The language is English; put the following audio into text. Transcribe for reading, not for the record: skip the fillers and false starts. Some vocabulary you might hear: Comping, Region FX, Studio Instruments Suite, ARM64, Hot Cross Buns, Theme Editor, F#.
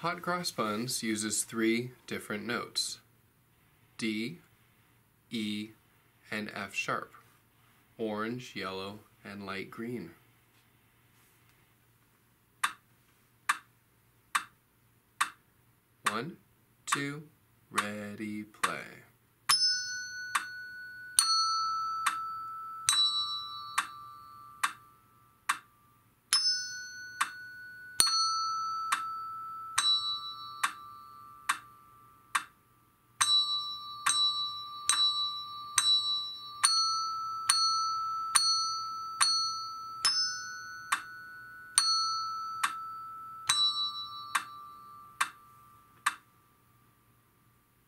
Hot Cross Buns uses 3 different notes, D, E, and F sharp, orange, yellow, and light green. One, two, ready, play.